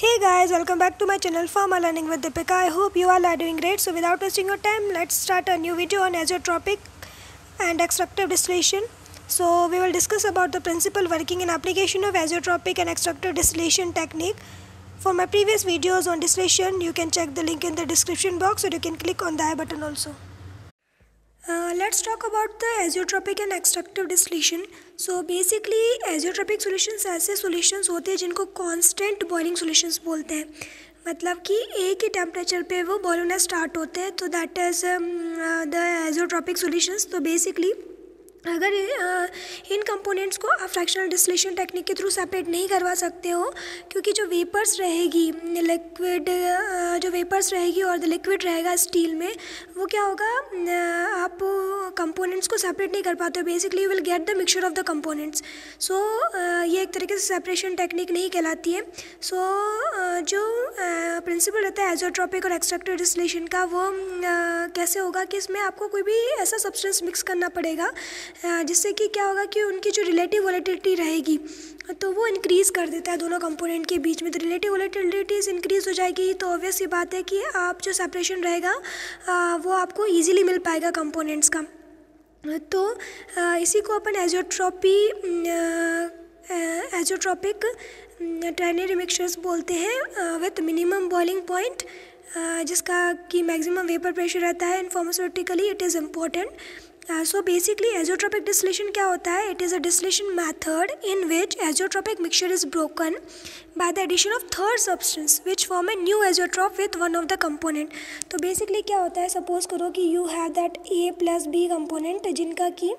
Hey guys, welcome back to my channel Pharma Learning with Deepika. I hope you all are doing great. So without wasting your time, let's start a new video on azeotropic and extractive distillation. So we will discuss about the principle working and application of azeotropic and extractive distillation technique. For my previous videos on distillation, you can check the link in the description box, or you can click on the I button also. Let's talk about the azeotropic and extractive distillation. So basically azeotropic solutions ऐसे solutions होते हैं जिनको constant boiling solutions बोलते हैं, मतलब कि एक ही temperature पे वो बॉयल होना स्टार्ट होते हैं, तो that is the azeotropic solutions. तो बेसिकली अगर इन कंपोनेंट्स को आप फ्रैक्शनल डिस्टिलेशन टेक्निक के थ्रू सेपरेट नहीं करवा सकते हो, क्योंकि जो वेपर्स रहेगी और द लिक्विड रहेगा स्टील में, वो क्या होगा, आप कंपोनेंट्स को सेपरेट नहीं कर पाते हो. Basically you will get the mixture of the components. So ये एक तरीके से सेपरेशन टेक्निक नहीं कहलाती है. सो जो प्रिंसिपल रहता है एजोट्रॉपिक और एक्सट्रैक्टिव डिस्टिलेशन का, वो कैसे होगा कि इसमें आपको कोई भी ऐसा सब्सटेंस मिक्स करना पड़ेगा जिससे कि क्या होगा कि उनकी जो रिलेटिव वोलेटिलिटी रहेगी तो वो इंक्रीज़ कर देता है दोनों कंपोनेंट के बीच में. तो रिलेटिव वोलेटिलिटीज इंक्रीज़ हो जाएगी तो ऑब्वियस ये बात है कि आप जो सेपरेशन रहेगा वो आपको इजीली मिल पाएगा कंपोनेंट्स का. तो इसी को अपन एजोट्रॉपिक टर्नरी मिक्सचर्स बोलते हैं, विथ मिनिमम बॉइलिंग पॉइंट जिसका कि मैक्सिमम वेपर प्रेशर रहता है. And pharmaceutically it is important. So basically azeotropic distillation क्या होता है? It is a distillation method in which azeotropic mixture is broken by the addition of third substance which form a new azeotrope with one of the component. तो basically क्या होता है, suppose करो कि you have that A plus B component जिनका कि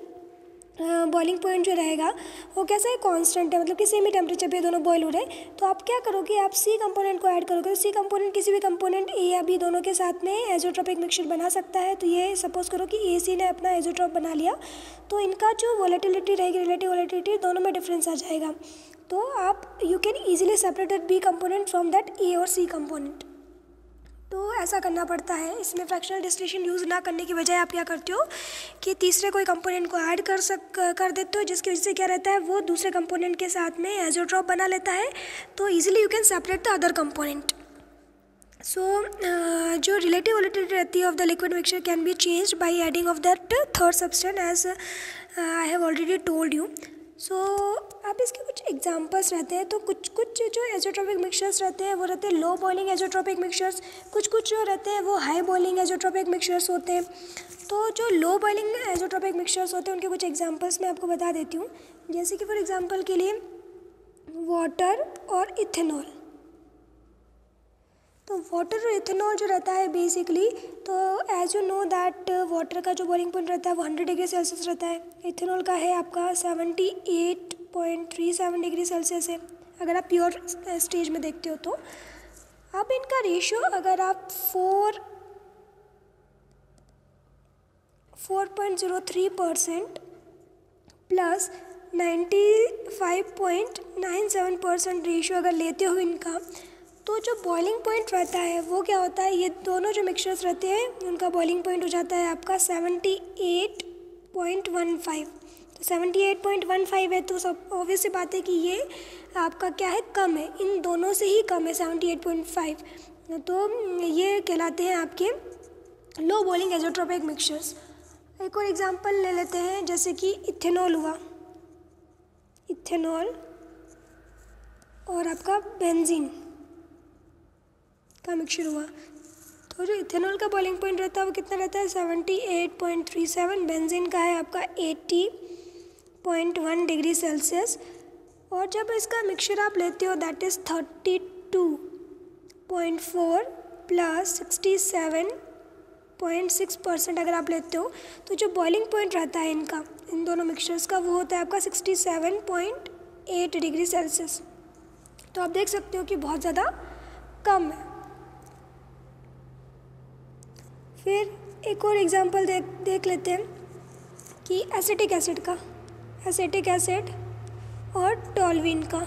boiling point जो रहेगा वो कैसा है, कांस्टेंट है, मतलब कि सेम ही टेम्परेचर पे दोनों बॉयल हो रहे हैं. तो आप क्या करोगे, आप सी कंपोनेंट को ऐड करोगे. तो सी कंपोनेंट किसी भी कंपोनेंट ए या बी दोनों के साथ में एजोट्रॉपिक मिक्सचर बना सकता है. तो ये सपोज करो कि ए सी ने अपना एजोट्रॉप बना लिया, तो इनका जो वॉलेटिलिटी रहेगी, रिलेटिव वॉलेटिलिटी, दोनों में डिफरेंस आ जाएगा. तो आप you can easily separate that B component from that A और सी कंपोनेंट. तो ऐसा करना पड़ता है. इसमें फ्रैक्शनल डिस्टिलेशन यूज़ ना करने की बजाय आप क्या करते हो कि तीसरे कोई कंपोनेंट को ऐड कर देते हो, जिसकी वजह से क्या रहता है, वो दूसरे कंपोनेंट के साथ में एजोट्रॉप बना लेता है. तो easily you can separate the other component. So जो रिलेटिव वोलेटिलिटी रहती है of the liquid mixture can be changed by adding of that third substance as I have already told you. So अब इसके कुछ एग्जांपल्स रहते हैं. तो कुछ कुछ जो एजोट्रॉपिक मिक्सचर्स रहते हैं वो रहते हैं लो बॉइलिंग एजोट्रॉपिक मिक्सचर्स, कुछ कुछ जो रहते हैं वो हाई बॉइलिंग एजोट्रॉपिक मिक्सचर्स होते हैं. तो जो लो बॉइलिंग एजोट्रॉपिक मिक्सचर्स होते हैं उनके कुछ एग्जांपल्स मैं आपको बता देती हूँ, जैसे कि फॉर एग्जांपल के लिए वाटर और इथेनॉल. तो वाटर और इथेनॉल जो रहता है बेसिकली, तो as you know that water का जो बॉइलिंग पॉइंट रहता है वो 100 डिग्री सेल्सियस रहता है. इथेनॉल का है आपका 78.37 डिग्री सेल्सियस है, अगर आप प्योर स्टेज में देखते हो तो. अब इनका रेशियो अगर आप 4.03% प्लस 95.97% रेशियो अगर लेते हो इनका, तो जो बॉइलिंग पॉइंट रहता है वो क्या होता है, ये दोनों जो मिक्सचर्स रहते हैं उनका बॉइलिंग पॉइंट हो जाता है आपका 78.15. तो 78.15 है तो सब ऑब्वियस सी बात है कि ये आपका क्या है, कम है, इन दोनों से ही कम है 78.5. तो ये कहलाते हैं आपके लो बॉइलिंग एजोट्रॉपिक मिक्सचर्स. एक और एग्जांपल ले लेते हैं, जैसे कि इथेनॉल हुआ, इथेनॉल और आपका बेंजीन का मिक्सचर हुआ. तो जो इथेनॉल का बॉइलिंग पॉइंट रहता है वो कितना रहता है, 78.37. बेंजीन का है आपका 80.1 डिग्री सेल्सियस. और जब इसका मिक्सचर आप लेते हो दैट इज़ 32.4 प्लस 67.6% अगर आप लेते हो, तो जो बॉइलिंग पॉइंट रहता है इनका, इन दोनों मिक्सचर्स का, वो होता है आपका 67.8 डिग्री सेल्सियस. तो आप देख सकते हो कि बहुत ज़्यादा कम है. फिर एक और एग्जांपल देख लेते हैं कि एसिटिक एसिड का, एसिटिक एसिड और टॉलुइन का.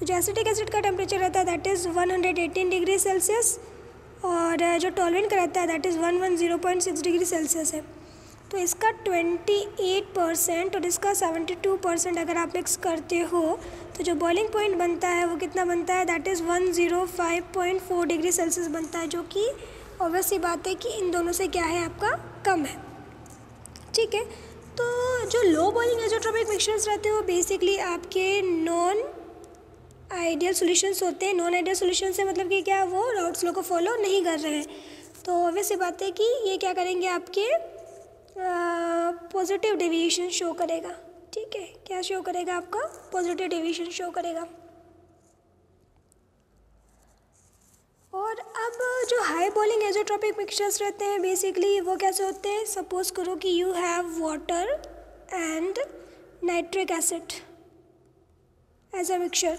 तो जो एसिटिक एसिड का टेम्परेचर रहता है दैट इज़ 118 डिग्री सेल्सियस, और जो टॉलुइन का रहता है दैट इज़ 110.6 डिग्री सेल्सियस है. तो इसका 28% और इसका 72% अगर आप मिक्स करते हो तो जो बॉइलिंग पॉइंट बनता है वो कितना बनता है, दैट इज़ 105.4 डिग्री सेल्सियस बनता है, जो कि ऑब्वियस सी बात है कि इन दोनों से क्या है आपका कम है। ठीक है, तो जो लो बॉइलिंग एज़ोट्रोपिक मिक्सचर्स रहते हैं वो बेसिकली आपके नॉन आइडियल सॉल्यूशंस होते हैं। नॉन आइडियल सॉल्यूशन से मतलब कि क्या वो राउट्स लो को फॉलो नहीं कर रहे हैं, तो ऑब्वियस सी बात है कि ये क्या करेंगे आपके पॉजिटिव डेविएशन शो करेगा। ठीक है, क्या शो करेगा आपका, पॉजिटिव डेविएशन शो करेगा। और अब जो हाई बॉइलिंग एज़ोट्रोपिक मिक्सचर्स रहते हैं बेसिकली वो कैसे होते हैं, सपोज करो कि you have water and nitric acid as a mixture,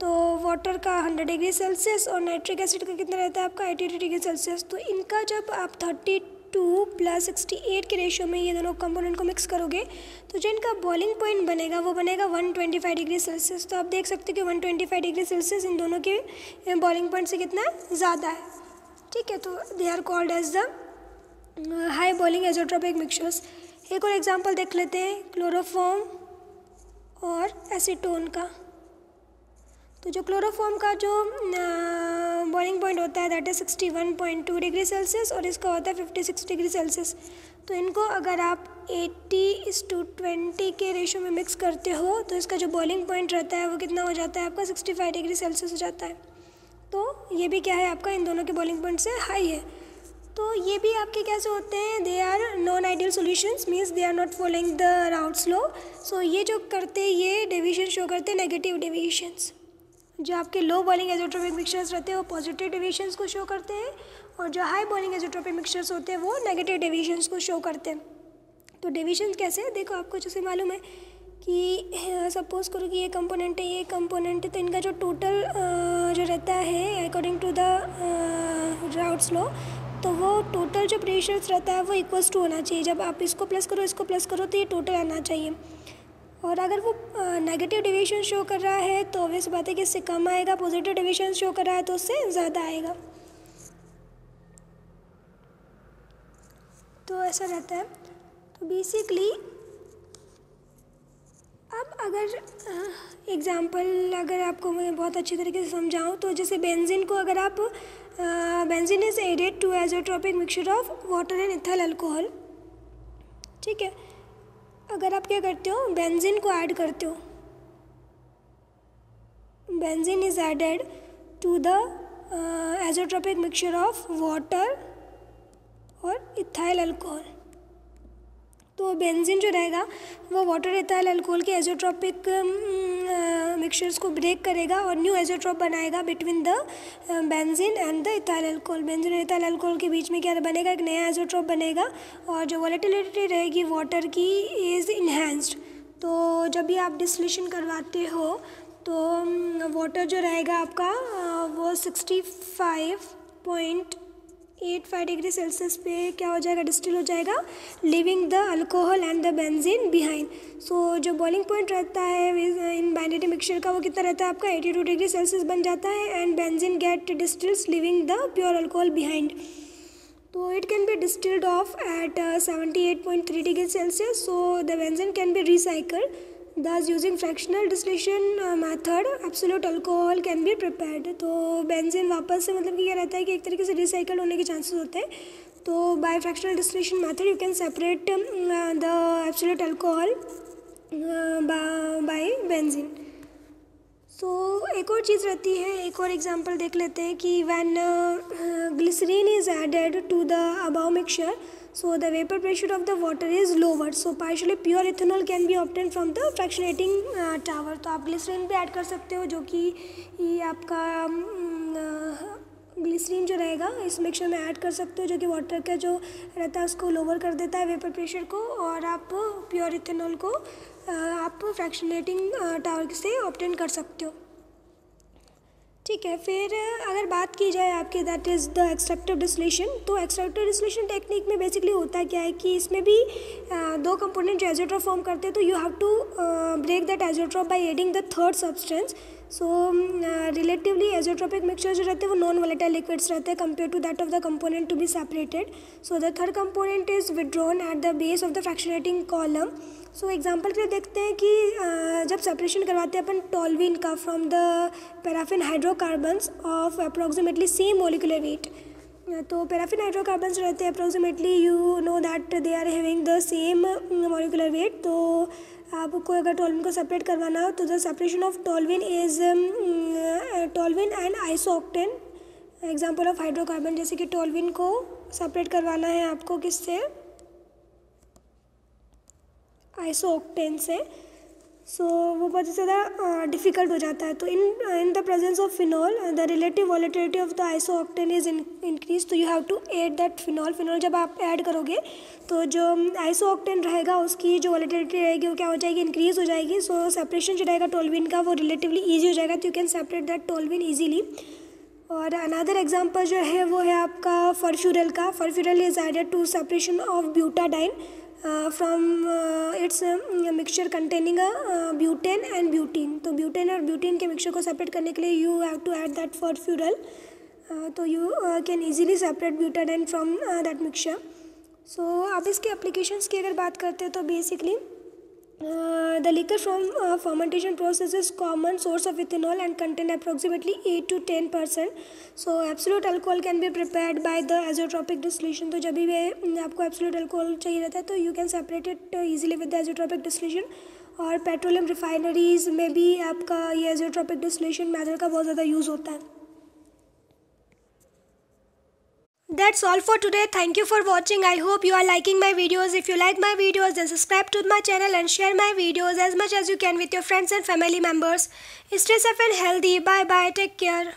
तो वाटर का 100 डिग्री सेल्सियस और नाइट्रिक एसिड का कितना रहता है आपका 80 डिग्री सेल्सियस। तो इनका जब आप 32 + 68 के रेशियो में ये दोनों कंपोनेंट को मिक्स करोगे तो जो इनका बॉइलिंग पॉइंट बनेगा वो बनेगा 125 डिग्री सेल्सियस। तो आप देख सकते हो कि 125 डिग्री सेल्सियस इन दोनों के बॉइलिंग पॉइंट से कितना ज़्यादा है। ठीक है, तो they are called as the high boiling azeotropic mixtures. एक और एग्जाम्पल देख लेते हैं क्लोरोफॉर्म और एसीटोन का। तो जो क्लोरोफॉर्म का जो बॉइलिंग पॉइंट होता है दैट इज 61.2 डिग्री सेल्सियस और इसका होता है 56 डिग्री सेल्सियस। तो इनको अगर आप 80:20 के रेशो में मिक्स करते हो तो इसका जो बॉइलिंग पॉइंट रहता है वो कितना हो जाता है आपका 65 डिग्री सेल्सियस हो जाता है। तो ये भी क्या है आपका इन दोनों के बॉइलिंग पॉइंट से हाई है। तो ये भी आपके कैसे होते हैं, they are non ideal solutions, means they are not following the Raoult's law. So ये जो करते ये डेविएशन शो करते हैं नेगेटिव डेविएशंस। जो आपके लो बॉइलिंग एज़ोट्रोपिक मिक्सचर्स रहते हैं वो पॉजिटिव डेविएशंस को शो करते हैं और जो हाई बॉइलिंग एज़ोट्रोपिक मिक्सचर्स होते हैं वो नेगेटिव डेविएशंस को शो करते हैं। तो डेविएशंस कैसे है? देखो आपको जैसे मालूम है कि सपोज करो कि ये कंपोनेंट है, ये कंपोनेंट है, तो इनका जो टोटल जो रहता है according to the Raoult's law तो वो टोटल जो प्रेशर्स रहता है वो इक्वल्स टू होना चाहिए। जब आप इसको प्लस करो तो ये टोटल आना चाहिए। और अगर वो नेगेटिव डेविएशन शो कर रहा है तो ऑब्वियस बात है कि इससे कम आएगा, पॉजिटिव डेविएशन शो कर रहा है तो उससे ज़्यादा आएगा। तो ऐसा रहता है। तो बेसिकली अब अगर एग्जांपल अगर आपको मैं बहुत अच्छी तरीके से समझाऊं तो जैसे बेंजीन को अगर आप benzene is added to azeotropic mixture of water and ethyl alcohol. ठीक है, अगर आप क्या करते हो बेंजीन को ऐड करते हो, benzene is added to the azeotropic mixture of water और इथाइल अल्कोहल। तो बेंजीन जो रहेगा वो वाटर इथाइल अल्कोहल के एज़ोट्रोपिक मिक्सचर्स को ब्रेक करेगा और न्यू एज़ोट्रोप बनाएगा between the benzene and the ethyl alcohol. Benzene और इथाइल अल्कोहल के बीच में क्या बनेगा, एक नया एज़ोट्रोप बनेगा और जो वॉलेटिलिटी रहेगी वाटर की इज़ इन्हेंस्ड। तो जब भी आप डिस्टिलेशन करवाते हो तो वाटर जो रहेगा आपका वो 65.85 डिग्री सेल्सियस पे क्या हो जाएगा, डिस्टिल हो जाएगा, leaving the alcohol and the benzene behind. So जो बॉइलिंग पॉइंट रहता है इन बाइनरी मिक्सचर का वो कितना रहता है आपका 82 डिग्री सेल्सियस बन जाता है and benzene get distils leaving the pure alcohol behind. तो it can be distilled off at 78.3 degree Celsius. So the benzene can be recycled, thus using fractional distillation method absolute alcohol can be prepared। तो benzene वापस से मतलब कि क्या रहता है कि एक तरीके से रिसाइकल होने के चांसेस होते हैं। तो by fractional distillation method you can separate the absolute alcohol by benzene. So एक और चीज़ रहती है, एक और एग्जांपल देख लेते हैं कि when glycerine is added to the above mixture so the vapor pressure of the water is lower, so partially pure ethanol can be obtained from the fractionating tower। तो आप ग्लिसरीन भी ऐड कर सकते हो, जो कि ये आपका ग्लिसरीन जो रहेगा इस मिक्सचर में ऐड कर सकते हो, जो कि वाटर का जो रहता है उसको लोअर कर देता है वेपर प्रेशर को, और आप प्योर इथेनॉल को आप फ्रैक्शनेटिंग टावर से ऑब्टेन कर सकते हो। ठीक है, फिर अगर बात की जाए आपके that is the extractive distillation. तो एक्सट्रैक्टिव डिस्टिलेशन टेक्निक में बेसिकली होता क्या है कि इसमें भी दो कंपोनेंट जो एज़ोट्रोप फॉर्म करते हैं तो you have to break that azeotrope by adding the third substance. So relatively azeotropic mixture जो रहते हैं वो नॉन वोलेटाइल लिक्विड्स रहते हैं compare to that of the component to be separated. So the third component is withdrawn at the base of the fractionating column. So example के लिए देखते हैं कि जब सेपरेशन करवाते हैं अपन टॉलवीन का from the paraffin hydrocarbons of approximately same molecular weight. तो पैराफिन हाइड्रोकार्बन्स रहते हैं approximately you know that they are having the same molecular weight. तो आपको अगर टॉलविन को सेपरेट करवाना हो तो the separation of toluene is toluene and isooctane example of hydrocarbon. जैसे कि टॉलविन को सेपरेट करवाना है आपको किससे, आइसोऑक्टेन से. सो वो बहुत ज़्यादा डिफ़िकल्ट हो जाता है. तो in the presence of phenol the relative volatility of the isooctane is increase. तो you have to add that phenol. Phenol जब आप ऐड करोगे तो जो आइसोऑक्टेन रहेगा उसकी जो वॉलेटिलिटी रहेगी वो क्या हो जाएगी, इंक्रीज़ हो जाएगी. सो सेपरेशन जो रहेगा टॉलविन का वो रिलेटिवली ईजी हो जाएगा. तो you can separate that toluene easily. और अनदर एग्जाम्पल जो है वो है आपका फरफ्यूरल का. Furfural is added to separation of butadiene from its mixture containing butane and butene. तो ब्यूटेन और ब्यूटीन के मिक्सचर को सेपरेट करने के लिए you have to add that furfural. तो you can easily separate butadiene from that mixture. So अब इसके एप्लीकेशंस की अगर बात करते हैं तो basically the liquor from fermentation process is common source of ethanol and contain approximately 8 to 10%. So absolute alcohol can be prepared by the azeotropic distillation. तो जब भी आपको absolute alcohol चाहिए रहता है तो you can separate it easily with the azeotropic distillation. और petroleum refineries में भी आपका ये azeotropic distillation method का बहुत ज़्यादा यूज़ होता है. That's all for today. Thank you for watching. I hope you are liking my videos. If you like my videos, then subscribe to my channel and share my videos as much as you can with your friends and family members. Stay safe and healthy. Bye bye. Take care.